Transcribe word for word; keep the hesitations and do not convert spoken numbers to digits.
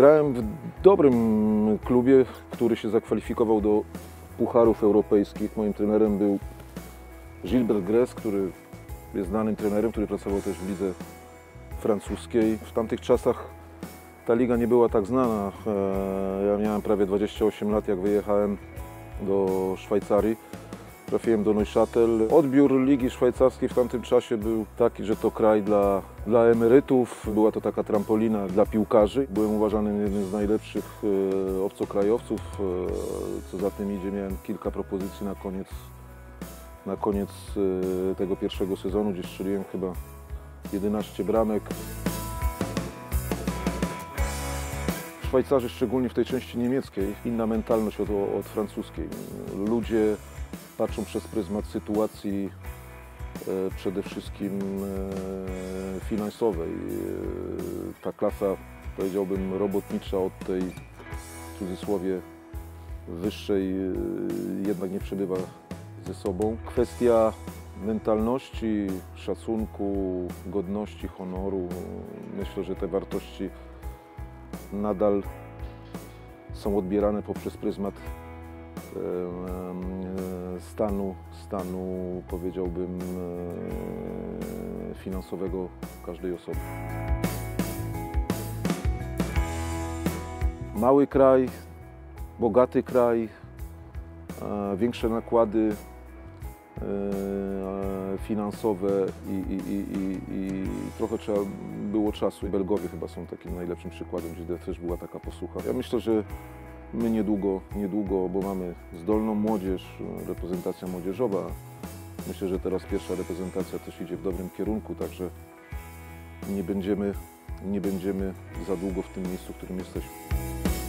Grałem w dobrym klubie, który się zakwalifikował do pucharów europejskich. Moim trenerem był Gilbert Gress, który jest znanym trenerem, który pracował też w lidze francuskiej. W tamtych czasach ta liga nie była tak znana. Ja miałem prawie dwadzieścia osiem lat, jak wyjechałem do Szwajcarii. Trafiłem do Neuchâtel. Odbiór ligi szwajcarskiej w tamtym czasie był taki, że to kraj dla, dla emerytów. Była to taka trampolina dla piłkarzy. Byłem uważany jednym z najlepszych e, obcokrajowców. E, co za tym idzie, miałem kilka propozycji na koniec, na koniec e, tego pierwszego sezonu, gdzie strzeliłem chyba jedenaście bramek. Szwajcarzy, szczególnie w tej części niemieckiej, inna mentalność od, od francuskiej. Ludzie patrzą przez pryzmat sytuacji e, przede wszystkim e, finansowej. E, ta klasa, powiedziałbym, robotnicza od tej, w cudzysłowie, wyższej e, jednak nie przebywa ze sobą. Kwestia mentalności, szacunku, godności, honoru. Myślę, że te wartości nadal są odbierane poprzez pryzmat Stanu, stanu, powiedziałbym, finansowego każdej osoby. Mały kraj, bogaty kraj, większe nakłady finansowe i, i, i, i, i trochę trzeba było czasu. Belgowie chyba są takim najlepszym przykładem, gdzie też była taka posłucha. Ja myślę, że my niedługo, niedługo, bo mamy zdolną młodzież, reprezentacja młodzieżowa. Myślę, że teraz pierwsza reprezentacja też idzie w dobrym kierunku, także nie będziemy, nie będziemy za długo w tym miejscu, w którym jesteśmy.